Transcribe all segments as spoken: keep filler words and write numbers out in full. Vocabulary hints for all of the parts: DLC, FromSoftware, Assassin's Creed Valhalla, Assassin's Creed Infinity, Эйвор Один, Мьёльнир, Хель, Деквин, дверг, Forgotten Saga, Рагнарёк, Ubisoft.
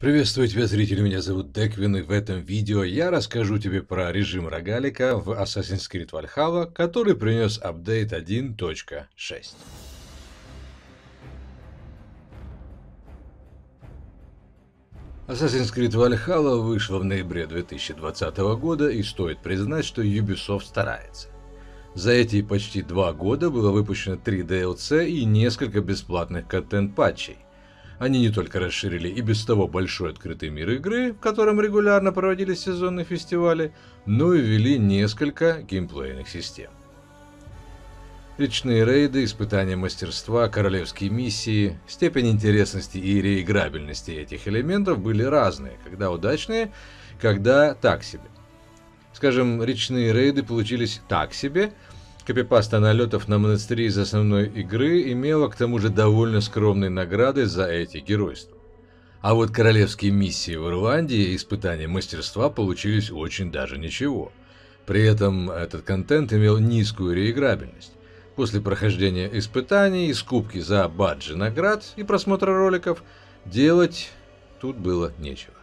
Приветствую тебя, зритель, меня зовут Деквин, и в этом видео я расскажу тебе про режим рогалика в Assassin's Creed Valhalla, который принес апдейт один точка шесть. Assassin's Creed Valhalla вышла в ноябре две тысячи двадцатого года, и стоит признать, что Ubisoft старается. За эти почти два года было выпущено три ди эл си и несколько бесплатных контент-патчей. Они не только расширили и без того большой открытый мир игры, в котором регулярно проводились сезонные фестивали, но и ввели несколько геймплейных систем. Речные рейды, испытания мастерства, королевские миссии, степень интересности и реиграбельности этих элементов были разные, когда удачные, когда так себе. Скажем, речные рейды получились так себе. Копипаста налетов на монастыри из основной игры имела к тому же довольно скромные награды за эти геройства. А вот королевские миссии в Ирландии и испытания мастерства получились очень даже ничего. При этом этот контент имел низкую реиграбельность. После прохождения испытаний и скупки за баджи наград и просмотра роликов делать тут было нечего.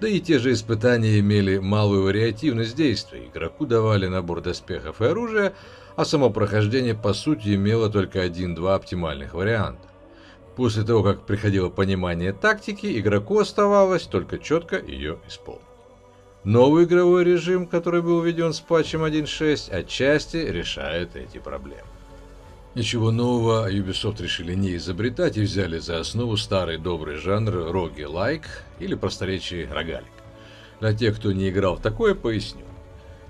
Да и те же испытания имели малую вариативность действий, игроку давали набор доспехов и оружия, а само прохождение по сути имело только один-два оптимальных варианта. После того, как приходило понимание тактики, игроку оставалось только четко ее исполнить. Новый игровой режим, который был введен с патчем один точка шесть, отчасти решает эти проблемы. Ничего нового Ubisoft решили не изобретать и взяли за основу старый добрый жанр роги-лайк или просторечий рогалик. Для тех, кто не играл в такое, поясню.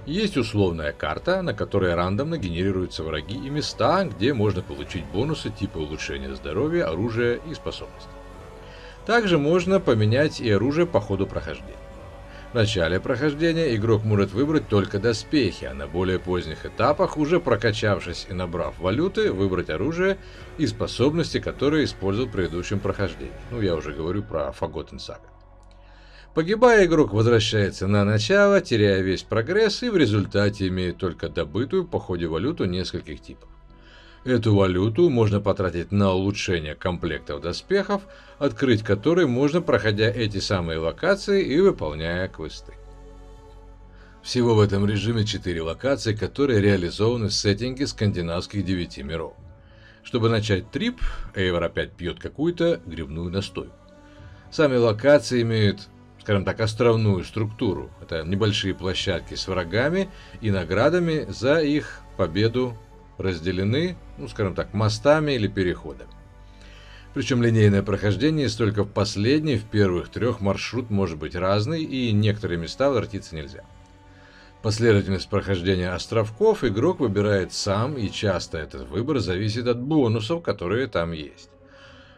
Есть условная карта, на которой рандомно генерируются враги и места, где можно получить бонусы типа улучшения здоровья, оружия и способностей. Также можно поменять и оружие по ходу прохождения. В начале прохождения игрок может выбрать только доспехи, а на более поздних этапах, уже прокачавшись и набрав валюты, выбрать оружие и способности, которые использовал в предыдущем прохождении. Ну, я уже говорю про Forgotten Saga. Погибая, игрок возвращается на начало, теряя весь прогресс и в результате имеет только добытую по ходе валюту нескольких типов. Эту валюту можно потратить на улучшение комплектов доспехов, открыть которые можно, проходя эти самые локации и выполняя квесты. Всего в этом режиме четыре локации, которые реализованы в сеттинге скандинавских девяти миров. Чтобы начать трип, Эйвор опять пьет какую-то грибную настойку. Сами локации имеют, скажем так, островную структуру. Это небольшие площадки с врагами и наградами за их победу, разделены, ну скажем так, мостами или переходами. Причем линейное прохождение только в последний, в первых трех маршрут может быть разный и некоторые места возвратиться нельзя. Последовательность прохождения островков игрок выбирает сам, и часто этот выбор зависит от бонусов, которые там есть.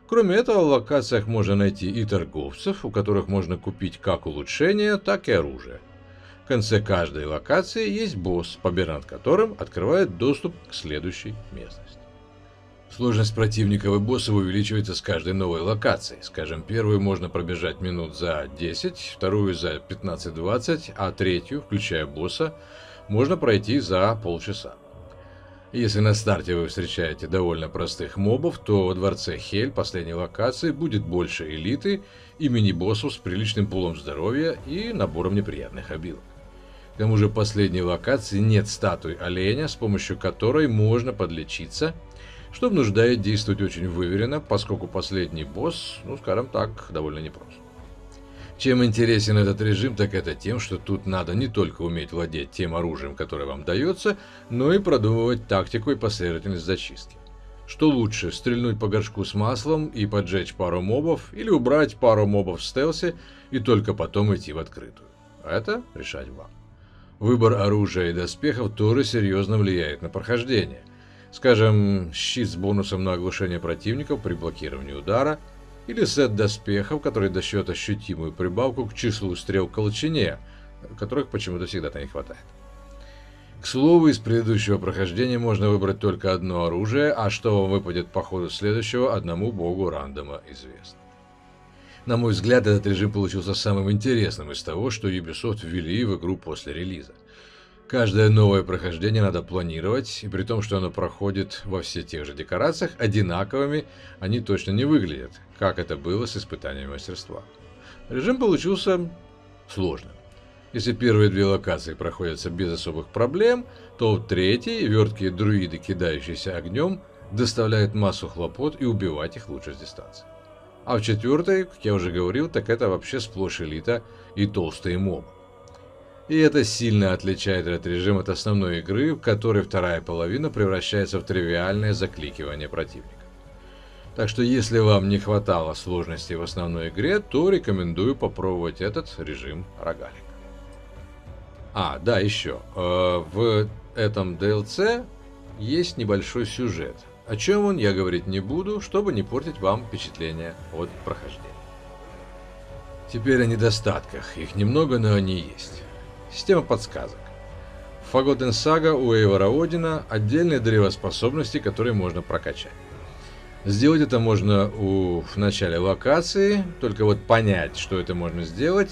Кроме этого, в локациях можно найти и торговцев, у которых можно купить как улучшения, так и оружие. В конце каждой локации есть босс, победа над которым открывает доступ к следующей местности. Сложность противников и боссов увеличивается с каждой новой локацией. Скажем, первую можно пробежать минут за десять, вторую за пятнадцать-двадцать, а третью, включая босса, можно пройти за полчаса. Если на старте вы встречаете довольно простых мобов, то во дворце Хель последней локации будет больше элиты и мини-боссов с приличным пулом здоровья и набором неприятных обилок. К тому же в последней локации нет статуи оленя, с помощью которой можно подлечиться, что вынуждает действовать очень выверенно, поскольку последний босс, ну скажем так, довольно непрост. Чем интересен этот режим, так это тем, что тут надо не только уметь владеть тем оружием, которое вам дается, но и продумывать тактику и последовательность зачистки. Что лучше, стрельнуть по горшку с маслом и поджечь пару мобов, или убрать пару мобов в стелсе и только потом идти в открытую? Это решать вам. Выбор оружия и доспехов тоже серьезно влияет на прохождение. Скажем, щит с бонусом на оглушение противников при блокировании удара, или сет доспехов, который дает ощутимую прибавку к числу стрел в колчане, которых почему-то всегда-то не хватает. К слову, из предыдущего прохождения можно выбрать только одно оружие, а что вам выпадет по ходу следующего, одному богу рандома известно. На мой взгляд, этот режим получился самым интересным из того, что Ubisoft ввели в игру после релиза. Каждое новое прохождение надо планировать, и при том, что оно проходит во все тех же декорациях, одинаковыми они точно не выглядят, как это было с испытаниями мастерства. режим получился сложным. Если первые две локации проходятся без особых проблем, то в третьей верткие друиды, кидающиеся огнем, доставляют массу хлопот, и убивать их лучше с дистанции. А в четвертой, как я уже говорил, так это вообще сплошь элита и толстые мобы. И это сильно отличает этот режим от основной игры, в которой вторая половина превращается в тривиальное закликивание противника. Так что если вам не хватало сложности в основной игре, то рекомендую попробовать этот режим рогалик. А, да, еще. В этом ди эл си есть небольшой сюжет. О чем он, я говорить не буду, чтобы не портить вам впечатление от прохождения. Теперь о недостатках. Их немного, но они есть. Система подсказок. В Forgotten Saga у Эйвора Одина отдельное древо способностей, которые можно прокачать. Сделать это можно у, в начале локации, только вот понять, что это можно сделать,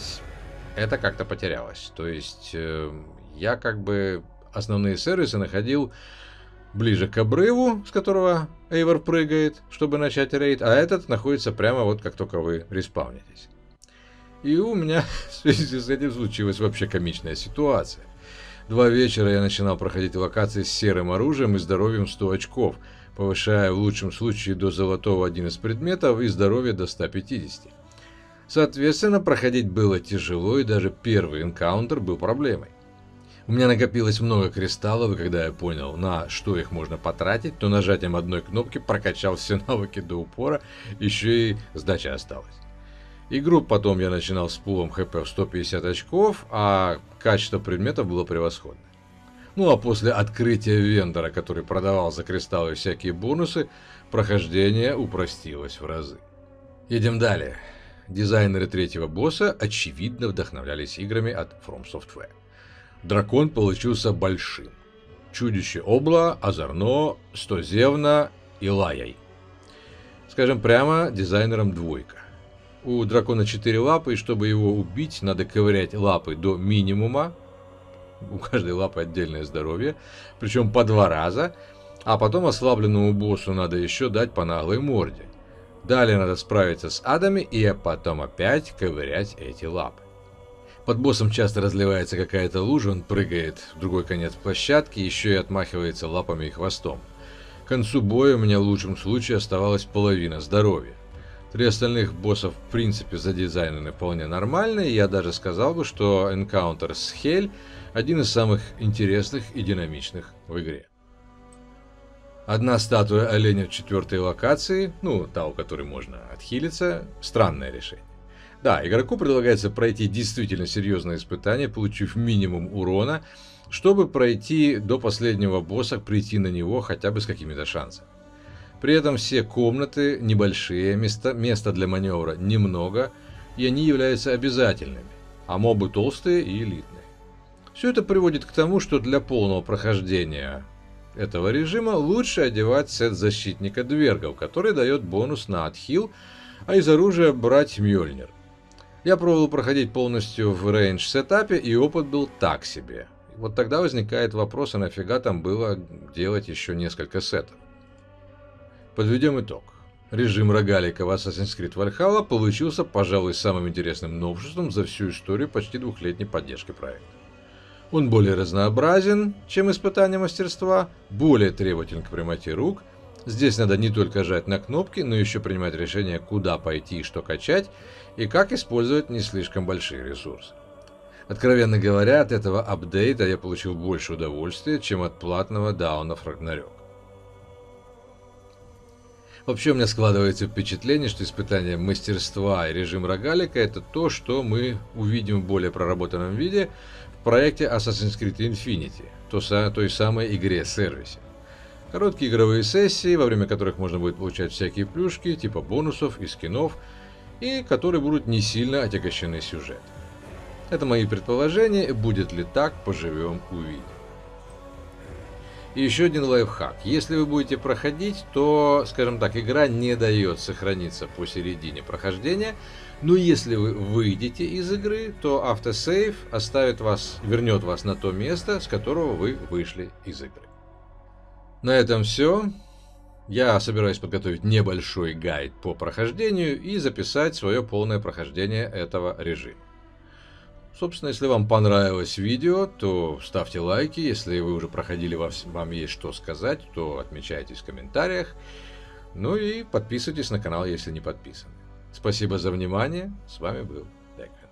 это как-то потерялось. То есть э, я как бы основные сервисы находил ближе к обрыву, с которого Эйвор прыгает, чтобы начать рейд, а этот находится прямо вот как только вы респавнитесь. И у меня в связи с этим случилась вообще комичная ситуация. Два вечера я начинал проходить локации с серым оружием и здоровьем сто очков, повышая в лучшем случае до золотого один из предметов и здоровье до ста пятидесяти. Соответственно, проходить было тяжело, и даже первый энкаунтер был проблемой. У меня накопилось много кристаллов, и когда я понял, на что их можно потратить, то нажатием одной кнопки прокачал все навыки до упора, еще и сдача осталась. Игру потом я начинал с пулом хп в сто пятьдесят очков, а качество предметов было превосходное. Ну а после открытия вендора, который продавал за кристаллы всякие бонусы, прохождение упростилось в разы. Едем далее. Дизайнеры третьего босса очевидно вдохновлялись играми от FromSoftware. Дракон получился большим. Чудище обла, озорно, стозевно и лаяй. Скажем прямо, дизайнерам двойка. У дракона четыре лапы, и чтобы его убить, надо ковырять лапы до минимума. У каждой лапы отдельное здоровье, причем по два раза, а потом ослабленному боссу надо еще дать по наглой морде. Далее надо справиться с адами и потом опять ковырять эти лапы. Под боссом часто разливается какая-то лужа, он прыгает в другой конец площадки, еще и отмахивается лапами и хвостом. К концу боя у меня в лучшем случае оставалась половина здоровья. Три остальных боссов в принципе задизайнены вполне нормально, и я даже сказал бы, что энкаунтер с Хель один из самых интересных и динамичных в игре. Одна статуя оленя в четвертой локации, ну, та, у которой можно отхилиться, странное решение. Да, игроку предлагается пройти действительно серьезное испытание, получив минимум урона, чтобы пройти до последнего босса, прийти на него хотя бы с какими-то шансами. При этом все комнаты небольшие, места, места для маневра немного, и они являются обязательными, а мобы толстые и элитные. Все это приводит к тому, что для полного прохождения этого режима лучше одевать сет защитника двергов, который дает бонус на отхил, а из оружия брать Мьёльнир. Я пробовал проходить полностью в рейндж сетапе, и опыт был так себе. Вот тогда возникает вопрос, а нафига там было делать еще несколько сетов. Подведем итог. Режим рогалика в Assassin's Creed Valhalla получился, пожалуй, самым интересным новшеством за всю историю почти двухлетней поддержки проекта. Он более разнообразен, чем испытание мастерства, более требователен к прямоте рук. Здесь надо не только жать на кнопки, но еще принимать решение, куда пойти и что качать, и как использовать не слишком большие ресурсы. Откровенно говоря, от этого апдейта я получил больше удовольствия, чем от платного дауна Рагнарёк. Вообще у меня складывается впечатление, что испытание мастерства и режим рогалика — это то, что мы увидим в более проработанном виде в проекте Assassin's Creed Infinity, то, той самой игре-сервисе. Короткие игровые сессии, во время которых можно будет получать всякие плюшки, типа бонусов и скинов, и которые будут не сильно отягощены сюжетом. Это мои предположения, будет ли так, поживем, увидим. И еще один лайфхак. Если вы будете проходить, то, скажем так, игра не дает сохраниться посередине прохождения, но если вы выйдете из игры, то автосейв оставит вас, вернет вас на то место, с которого вы вышли из игры. На этом все. Я собираюсь подготовить небольшой гайд по прохождению и записать свое полное прохождение этого режима. Собственно, если вам понравилось видео, то ставьте лайки. Если вы уже проходили, вам есть что сказать, то отмечайтесь в комментариях. Ну и подписывайтесь на канал, если не подписаны. Спасибо за внимание. С вами был Декан.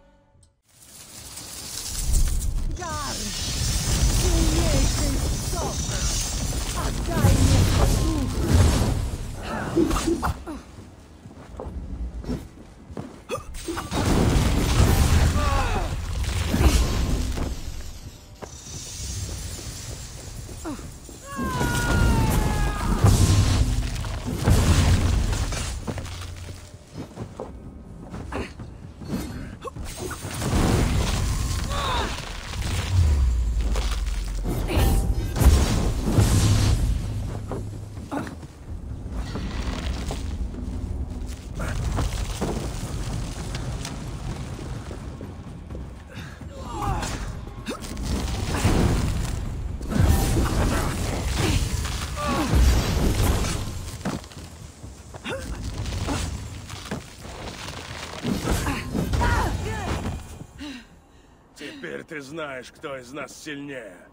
Ты знаешь, кто из нас сильнее.